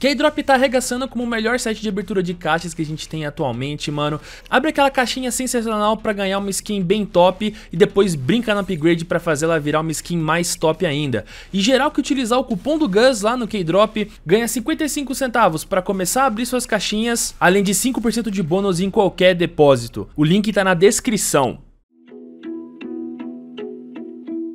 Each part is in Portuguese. K-Drop tá arregaçando como o melhor set de abertura de caixas que a gente tem atualmente, mano. Abre aquela caixinha sensacional pra ganhar uma skin bem top e depois brinca no upgrade pra fazer ela virar uma skin mais top ainda. E geral que utilizar o cupom do GUS lá no K-Drop ganha 55 centavos pra começar a abrir suas caixinhas, além de 5% de bônus em qualquer depósito. O link tá na descrição.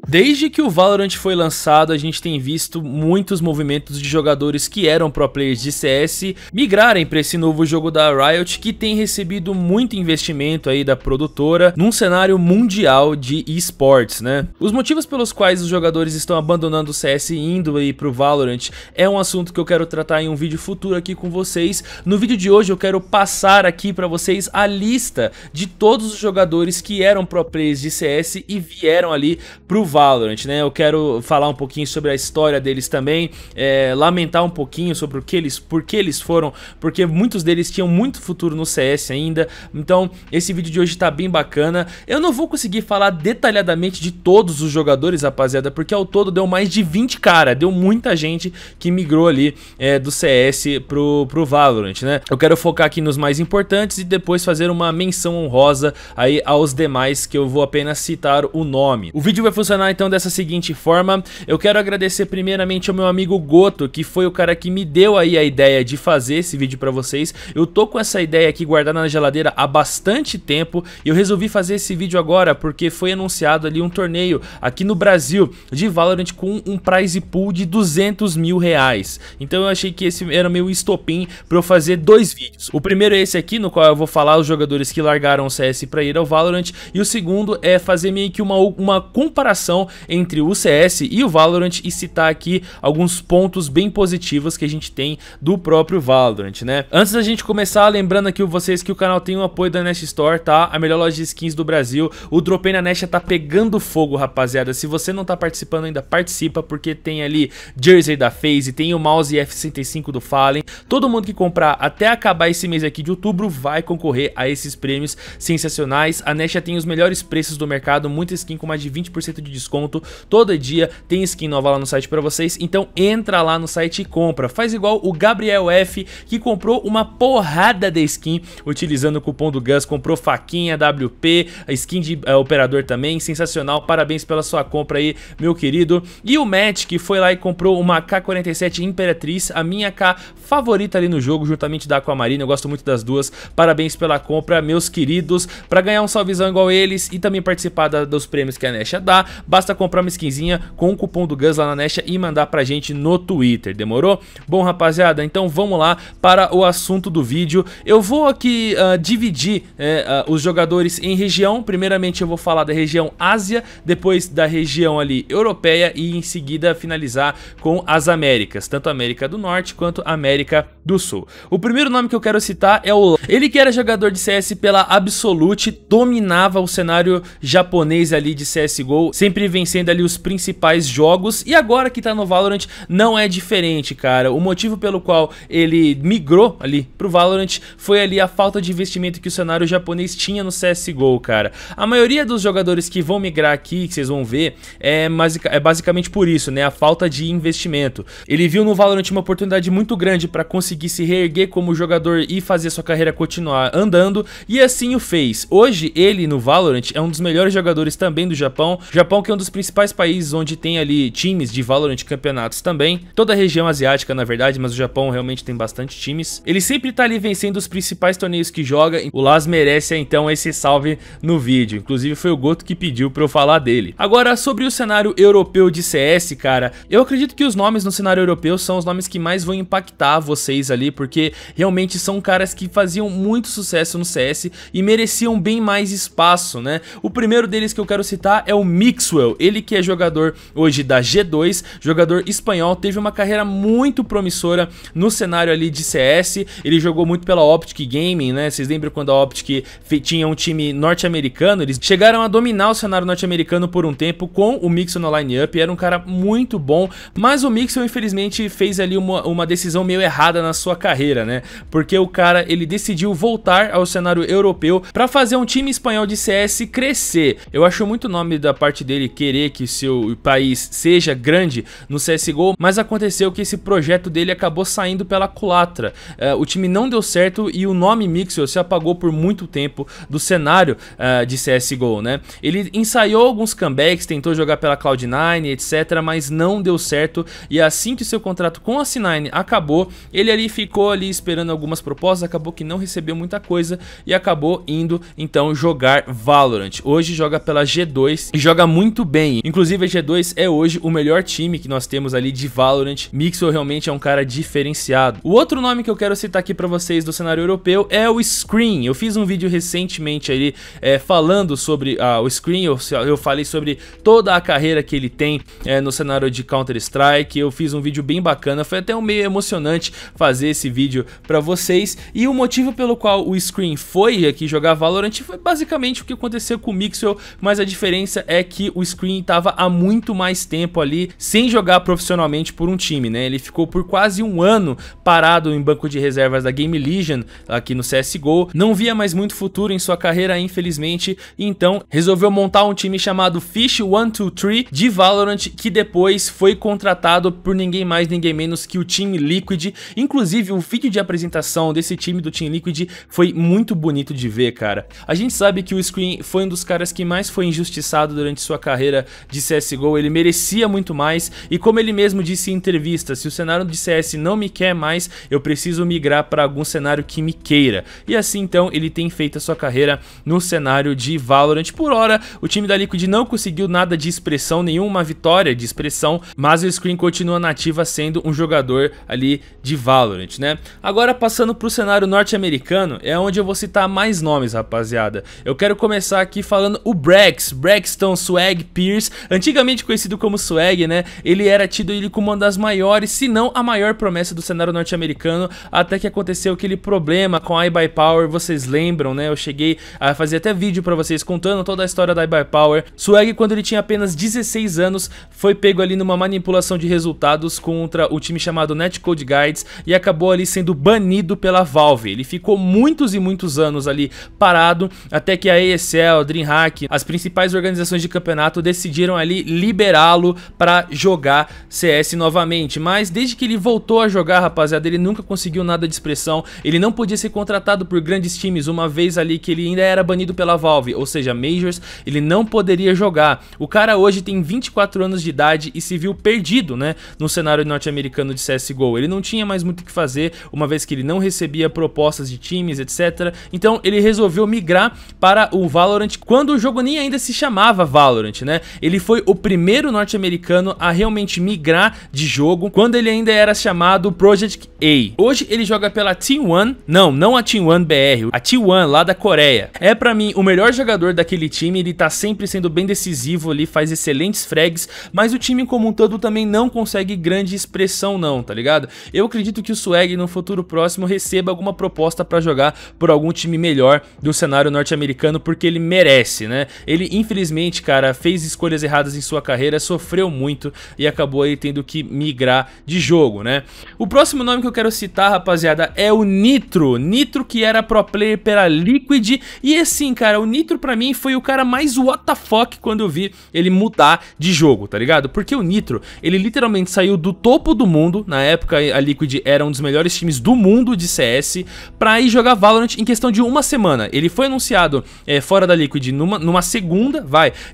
Desde que o Valorant foi lançado, a gente tem visto muitos movimentos de jogadores que eram pro players de CS migrarem para esse novo jogo da Riot, que tem recebido muito investimento aí da produtora num cenário mundial de esports, né? Os motivos pelos quais os jogadores estão abandonando o CS e indo aí pro Valorant é um assunto que eu quero tratar em um vídeo futuro aqui com vocês. No vídeo de hoje eu quero passar aqui para vocês a lista de todos os jogadores que eram pro players de CS e vieram ali pro Valorant, né? Eu quero falar um pouquinho sobre a história deles também, lamentar um pouquinho sobre por que eles foram, porque muitos deles tinham muito futuro no CS ainda. Então esse vídeo de hoje tá bem bacana. Eu não vou conseguir falar detalhadamente de todos os jogadores, rapaziada, porque ao todo deu mais de 20 cara, deu muita gente que migrou ali do CS pro Valorant, né? Eu quero focar aqui nos mais importantes e depois fazer uma menção honrosa aí aos demais, que eu vou apenas citar o nome. O vídeo vai funcionar então dessa seguinte forma. Eu quero agradecer primeiramente ao meu amigo Goto, que foi o cara que me deu aí a ideia de fazer esse vídeo pra vocês. Eu tô com essa ideia aqui guardada na geladeira há bastante tempo e eu resolvi fazer esse vídeo agora porque foi anunciado ali um torneio aqui no Brasil de Valorant com um prize pool de 200 mil reais. Então eu achei que esse era o meu estopim pra eu fazer dois vídeos. O primeiro é esse aqui, no qual eu vou falar os jogadores que largaram o CS pra ir ao Valorant, e o segundo é fazer meio que uma comparação entre o CS e o Valorant e citar aqui alguns pontos bem positivos que a gente tem do próprio Valorant, né? Antes da gente começar, lembrando aqui vocês que o canal tem o apoio da NESH Store, tá? A melhor loja de skins do Brasil. O Dropei na NESH tá pegando fogo, rapaziada. Se você não tá participando ainda, participa, porque tem ali jersey da FaZe, tem o mouse F65 do Fallen. Todo mundo que comprar até acabar esse mês aqui de outubro vai concorrer a esses prêmios sensacionais. A NESH tem os melhores preços do mercado, muita skin com mais de 20% de desconto, todo dia tem skin nova lá no site pra vocês, então entra lá no site e compra, faz igual o Gabriel F, que comprou uma porrada de skin utilizando o cupom do GUS, comprou faquinha, WP, a skin de operador também, sensacional, parabéns pela sua compra aí, meu querido. E o Matt, que foi lá e comprou uma K47 Imperatriz, a minha K favorita ali no jogo, juntamente da Aquamarina, eu gosto muito das duas, parabéns pela compra, meus queridos. Pra ganhar um salvezão igual eles e também participar dos prêmios que a Nesh dá, basta comprar uma skinzinha com o cupom do GUS lá na Nesh e mandar pra gente no Twitter, demorou? Bom, rapaziada, então vamos lá para o assunto do vídeo. Eu vou aqui dividir os jogadores em região. Primeiramente eu vou falar da região Ásia, depois da região ali europeia e em seguida finalizar com as Américas, tanto a América do Norte quanto a América do Sul. O primeiro nome que eu quero citar é o Léo. Ele que era jogador de CS pela Absolute, dominava o cenário japonês ali de CSGO, sempre vencendo ali os principais jogos, e agora que tá no Valorant não é diferente, cara. O motivo pelo qual ele migrou ali pro Valorant foi ali a falta de investimento que o cenário japonês tinha no CSGO, cara. A maioria dos jogadores que vão migrar aqui, que vocês vão ver, é basicamente por isso, né? A falta de investimento. Ele viu no Valorant uma oportunidade muito grande pra conseguir se reerguer como jogador e fazer sua carreira continuar andando, e assim o fez. Hoje ele no Valorant é um dos melhores jogadores também do Japão. Que é um dos principais países onde tem ali times de Valorant, campeonatos também. Toda a região asiática, na verdade, mas o Japão realmente tem bastante times. Ele sempre tá ali vencendo os principais torneios que joga. O Las merece, então, esse salve no vídeo. Inclusive, foi o Goto que pediu pra eu falar dele. Agora, sobre o cenário europeu de CS, cara, eu acredito que os nomes no cenário europeu são os nomes que mais vão impactar vocês ali, porque realmente são caras que faziam muito sucesso no CS e mereciam bem mais espaço, né? O primeiro deles que eu quero citar é o Mixwell. Ele que é jogador hoje da G2, jogador espanhol, teve uma carreira muito promissora no cenário ali de CS. Ele jogou muito pela Optic Gaming, né? Vocês lembram quando a Optic tinha um time norte-americano? Eles chegaram a dominar o cenário norte-americano por um tempo com o Mixwell no line-up. Era um cara muito bom, mas o Mixwell infelizmente fez ali uma decisão meio errada na sua carreira, né? Porque o cara, ele decidiu voltar ao cenário europeu pra fazer um time espanhol de CS crescer. Eu acho muito nome da parte dele, querer que seu país seja grande no CSGO, mas aconteceu que esse projeto dele acabou saindo pela culatra. O time não deu certo e o nome Mixwell se apagou por muito tempo do cenário de CSGO, né? Ele ensaiou alguns comebacks, tentou jogar pela Cloud9, etc, mas não deu certo, e assim que seu contrato com a C9 acabou, ele ali ficou ali esperando algumas propostas, acabou que não recebeu muita coisa e acabou indo então jogar Valorant. Hoje joga pela G2 e joga muito bem. Inclusive a G2 é hoje o melhor time que nós temos ali de Valorant. Mixwell realmente é um cara diferenciado. O outro nome que eu quero citar aqui pra vocês do cenário europeu é o ScreaM. Eu fiz um vídeo recentemente ali falando sobre o ScreaM. Eu falei sobre toda a carreira que ele tem no cenário de Counter-Strike. Eu fiz um vídeo bem bacana, foi até um meio emocionante fazer esse vídeo pra vocês. E o motivo pelo qual o ScreaM foi aqui jogar Valorant foi basicamente o que aconteceu com o Mixwell, mas a diferença é que o ScreaM estava há muito mais tempo ali sem jogar profissionalmente por um time, né? Ele ficou por quase um ano parado em banco de reservas da Game Legion aqui no CSGO, não via mais muito futuro em sua carreira, infelizmente, e então resolveu montar um time chamado Fish 123 de Valorant, que depois foi contratado por ninguém mais, ninguém menos que o Team Liquid. Inclusive, o vídeo de apresentação desse time do Team Liquid foi muito bonito de ver, cara. A gente sabe que o ScreaM foi um dos caras que mais foi injustiçado durante sua carreira de CSGO, ele merecia muito mais, e como ele mesmo disse em entrevista, se o cenário de CS não me quer mais, eu preciso migrar para algum cenário que me queira. E assim então ele tem feito a sua carreira no cenário de Valorant. Por hora, o time da Liquid não conseguiu nada de expressão, nenhuma vitória de expressão, mas o ScreaM continua na ativa sendo um jogador ali de Valorant, né? Agora passando pro cenário norte-americano, é onde eu vou citar mais nomes, rapaziada. Eu quero começar aqui falando o Braxton Swag Pierce, antigamente conhecido como Swag, né? Ele era tido ele como uma das maiores, se não a maior promessa do cenário norte-americano, até que aconteceu aquele problema com a iBuyPower, vocês lembram, né? Eu cheguei a fazer até vídeo pra vocês contando toda a história da iBuyPower. Swag, quando ele tinha apenas 16 anos, foi pego ali numa manipulação de resultados contra o time chamado Netcode Guides e acabou ali sendo banido pela Valve. Ele ficou muitos e muitos anos ali parado, até que a ESL, DreamHack, as principais organizações de campeonato decidiram ali liberá-lo pra jogar CS novamente, mas desde que ele voltou a jogar, rapaziada, ele nunca conseguiu nada de expressão. Ele não podia ser contratado por grandes times, uma vez ali que ele ainda era banido pela Valve, ou seja, Majors, ele não poderia jogar. O cara hoje tem 24 anos de idade e se viu perdido, né, no cenário norte-americano de CSGO. Ele não tinha mais muito o que fazer, uma vez que ele não recebia propostas de times, etc. Então ele resolveu migrar para o Valorant, quando o jogo nem ainda se chamava Valorant, né? Ele foi o primeiro norte-americano a realmente migrar de jogo, quando ele ainda era chamado Project A. Hoje ele joga pela T1, não a T1 BR, a T1 lá da Coreia. É pra mim o melhor jogador daquele time, ele tá sempre sendo bem decisivo ali, faz excelentes frags, mas o time como um todo também não consegue grande expressão não, tá ligado? Eu acredito que o Swag no futuro próximo receba alguma proposta pra jogar por algum time melhor do cenário norte-americano, porque ele merece, né? Ele infelizmente, cara, fez escolhas erradas em sua carreira, sofreu muito e acabou aí tendo que migrar de jogo, né? O próximo nome que eu quero citar, rapaziada, é o Nitro. Nitro, que era pro player pela Liquid, e assim, cara, o Nitro pra mim foi o cara mais WTF quando eu vi ele mudar de jogo, tá ligado? Porque o Nitro, ele literalmente saiu do topo do mundo, na época a Liquid era um dos melhores times do mundo de CS, pra ir jogar Valorant em questão de uma semana. Ele foi anunciado fora da Liquid numa segunda,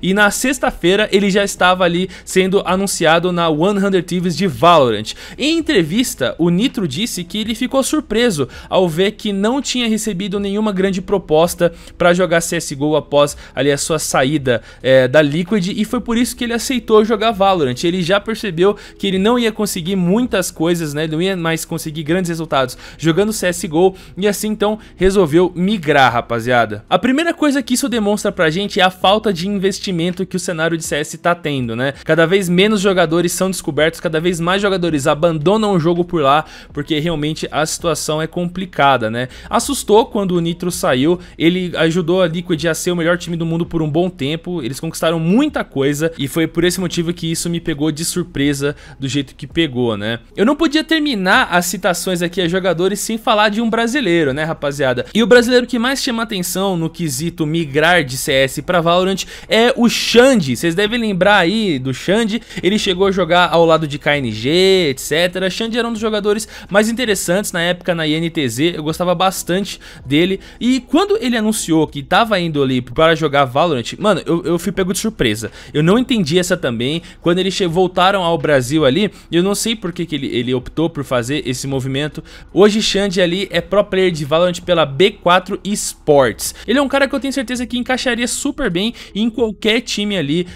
e na sexta-feira ele já estava ali sendo anunciado na 100 Thieves de Valorant. Em entrevista, o Nitro disse que ele ficou surpreso ao ver que não tinha recebido nenhuma grande proposta pra jogar CSGO após ali a sua saída da Liquid, e foi por isso que ele aceitou jogar Valorant. Ele já percebeu que ele não ia conseguir muitas coisas, né? Ele não ia mais conseguir grandes resultados jogando CSGO, e assim então resolveu migrar, rapaziada. A primeira coisa que isso demonstra pra gente é a falta de investimento que o cenário de CS tá tendo, né? Cada vez menos jogadores são descobertos, cada vez mais jogadores abandonam o jogo por lá, porque realmente a situação é complicada, né? Assustou quando o Nitro saiu, ele ajudou a Liquid a ser o melhor time do mundo por um bom tempo, eles conquistaram muita coisa, e foi por esse motivo que isso me pegou de surpresa do jeito que pegou, né? Eu não podia terminar as citações aqui a jogadores sem falar de um brasileiro, né, rapaziada? E o brasileiro que mais chama atenção no quesito migrar de CS pra Valorant é o Xande. Xande, vocês devem lembrar aí do Xande, ele chegou a jogar ao lado de KNG, etc. Xande era um dos jogadores mais interessantes na época na INTZ, eu gostava bastante dele. E quando ele anunciou que tava indo ali para jogar Valorant, mano, eu fui pego de surpresa. Eu não entendi essa também, quando eles voltaram ao Brasil ali, eu não sei por que ele optou por fazer esse movimento. Hoje Xande ali é pro player de Valorant pela B4 Sports. Ele é um cara que eu tenho certeza que encaixaria super bem em qualquer time ali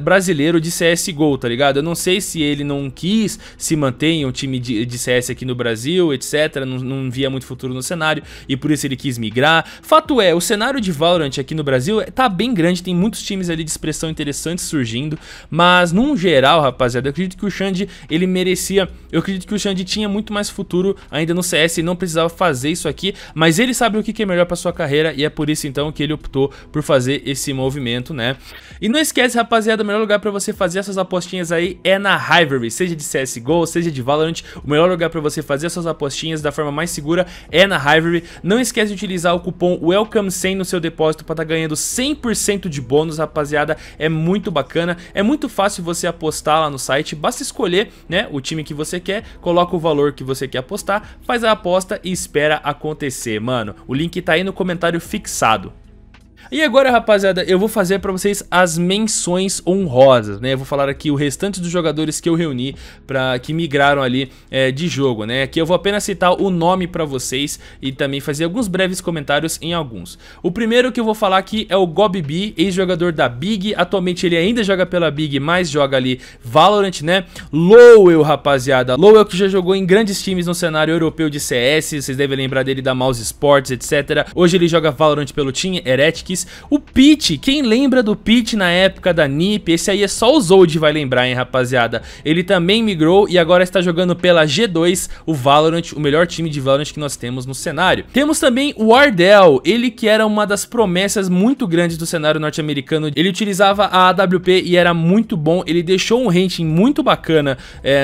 brasileiro de CSGO, tá ligado? Eu não sei se ele não quis se manter em um time de CS aqui no Brasil, etc. Não via muito futuro no cenário e por isso ele quis migrar. Fato é, o cenário de Valorant aqui no Brasil tá bem grande, tem muitos times ali de expressão interessantes surgindo, mas num geral, rapaziada, eu acredito que o Xande, ele merecia, eu acredito que o Xande tinha muito mais futuro ainda no CS e não precisava fazer isso aqui, mas ele sabe o que é melhor pra sua carreira e é por isso então que ele optou por fazer esse movimento, né? E não esquece, rapaziada, o melhor lugar pra você fazer essas apostinhas aí é na Hivy, seja de CSGO, seja de Valorant, o melhor lugar pra você fazer essas apostinhas da forma mais segura é na Hivy. Não esquece de utilizar o cupom WELCOME100 no seu depósito pra tá ganhando 100% de bônus, rapaziada, é muito bacana, é muito fácil você apostar lá no site, basta escolher, né, o time que você quer, coloca o valor que você quer apostar, faz a aposta e espera acontecer, mano, o link tá aí no comentário fixado. E agora, rapaziada, eu vou fazer pra vocês as menções honrosas, né? Eu vou falar aqui o restante dos jogadores que eu reuni que migraram ali de jogo, né? Aqui eu vou apenas citar o nome pra vocês e também fazer alguns breves comentários em alguns. O primeiro que eu vou falar aqui é o Gobibi, ex-jogador da Big. Atualmente ele ainda joga pela Big, mas joga ali Valorant, né? Lowell, rapaziada. Lowell que já jogou em grandes times no cenário europeu de CS. Vocês devem lembrar dele da Mouse Sports, etc. Hoje ele joga Valorant pelo Team Heretics. O Pitt, quem lembra do Pitt na época da NiP? Esse aí é só o Zold vai lembrar, hein, rapaziada. Ele também migrou e agora está jogando pela G2, o Valorant, o melhor time de Valorant que nós temos no cenário. Temos também o Ardell, ele que era uma das promessas muito grandes do cenário norte-americano. Ele utilizava a AWP e era muito bom, ele deixou um ranking muito bacana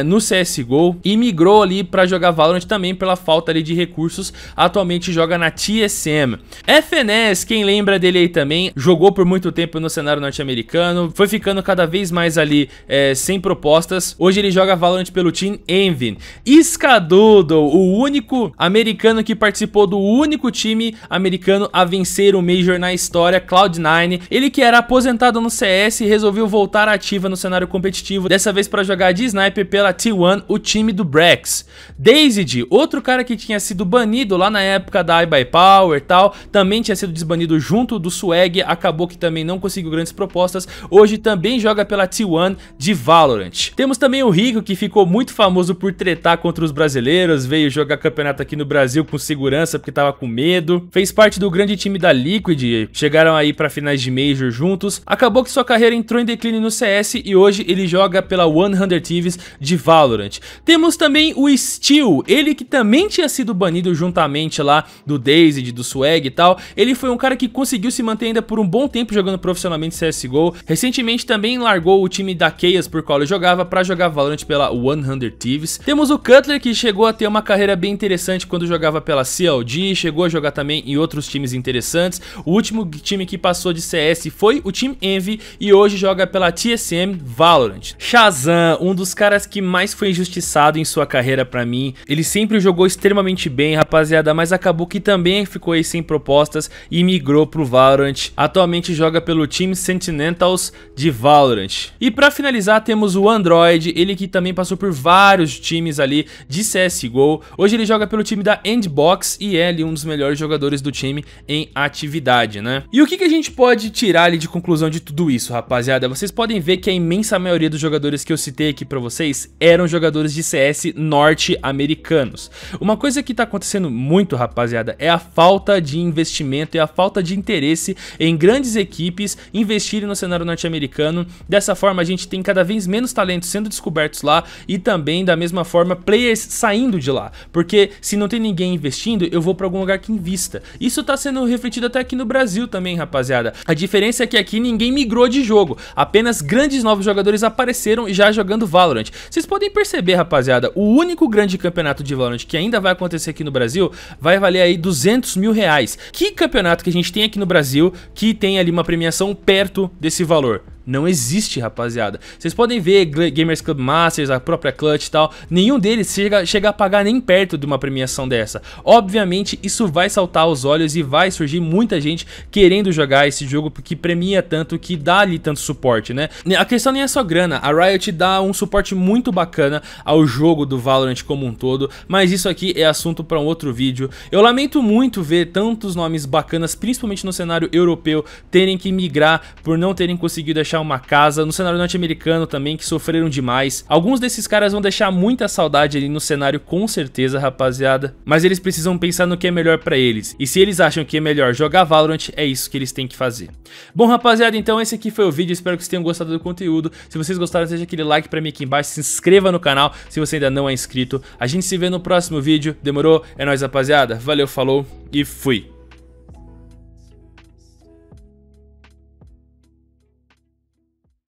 no CSGO e migrou ali para jogar Valorant também pela falta ali de recursos. Atualmente joga na TSM. FNES, quem lembra dele também, jogou por muito tempo no cenário norte-americano, foi ficando cada vez mais ali sem propostas. Hoje ele joga Valorant pelo Team Envy. Iscadoodle, o único americano que participou do único time americano a vencer o Major na história, Cloud9. Ele que era aposentado no CS e resolveu voltar ativa no cenário competitivo, dessa vez para jogar de sniper pela T1, o time do Brax. Daisy, outro cara que tinha sido banido lá na época da iBuyPower e tal, também tinha sido desbanido junto do Swag, acabou que também não conseguiu grandes propostas, hoje também joga pela T1 de Valorant. Temos também o Rico, que ficou muito famoso por tretar contra os brasileiros, veio jogar campeonato aqui no Brasil com segurança porque tava com medo, fez parte do grande time da Liquid, chegaram aí pra finais de Major juntos, acabou que sua carreira entrou em declínio no CS e hoje ele joga pela 100 Thieves de Valorant. Temos também o Steel, ele que também tinha sido banido juntamente lá do Daisy, do Swag e tal, ele foi um cara que conseguiu se manter ainda por um bom tempo jogando profissionalmente CSGO. Recentemente também largou o time da Chaos, por qual ele jogava, para jogar Valorant pela 100 Thieves. Temos o Cutler, que chegou a ter uma carreira bem interessante quando jogava pela CLG, chegou a jogar também em outros times interessantes. O último time que passou de CS foi o Team Envy e hoje joga pela TSM Valorant. Shazam, um dos caras que mais foi injustiçado em sua carreira pra mim. Ele sempre jogou extremamente bem, rapaziada, mas acabou que também ficou aí sem propostas e migrou pro Valorant. Atualmente joga pelo time Sentinels de Valorant. E pra finalizar temos o Android, ele que também passou por vários times ali de CSGO. Hoje ele joga pelo time da Endbox e é ali um dos melhores jogadores do time em atividade, né? E o que a gente pode tirar ali de conclusão de tudo isso, rapaziada? Vocês podem ver que a imensa maioria dos jogadores que eu citei aqui pra vocês eram jogadores de CS norte-americanos. Uma coisa que tá acontecendo muito, rapaziada, é a falta de investimento e a falta de interesse em grandes equipes investirem no cenário norte-americano. Dessa forma a gente tem cada vez menos talentos sendo descobertos lá e também da mesma forma players saindo de lá, porque se não tem ninguém investindo, eu vou pra algum lugar que invista. Isso tá sendo refletido até aqui no Brasil também, rapaziada. A diferença é que aqui ninguém migrou de jogo, apenas grandes novos jogadores apareceram já jogando Valorant. Vocês podem perceber, rapaziada, o único grande campeonato de Valorant que ainda vai acontecer aqui no Brasil vai valer aí 200 mil reais. Que campeonato que a gente tem aqui no Brasil que tem ali uma premiação perto desse valor? Não existe, rapaziada. Vocês podem ver Gamers Club Masters, a própria Clutch e tal. Nenhum deles chega a pagar nem perto de uma premiação dessa. Obviamente, isso vai saltar aos olhos e vai surgir muita gente querendo jogar esse jogo porque premia tanto, que dá ali tanto suporte, né? A questão nem é só grana. A Riot dá um suporte muito bacana ao jogo do Valorant como um todo, mas isso aqui é assunto para um outro vídeo. Eu lamento muito ver tantos nomes bacanas, principalmente no cenário europeu, terem que migrar por não terem conseguido achar uma casa, no cenário norte-americano também, que sofreram demais. Alguns desses caras vão deixar muita saudade ali no cenário, com certeza, rapaziada, mas eles precisam pensar no que é melhor pra eles, e se eles acham que é melhor jogar Valorant, é isso que eles têm que fazer. Bom, rapaziada, então esse aqui foi o vídeo, espero que vocês tenham gostado do conteúdo. Se vocês gostaram, deixa aquele like pra mim aqui embaixo, se inscreva no canal se você ainda não é inscrito. A gente se vê no próximo vídeo, demorou? É nóis, rapaziada, valeu, falou e fui!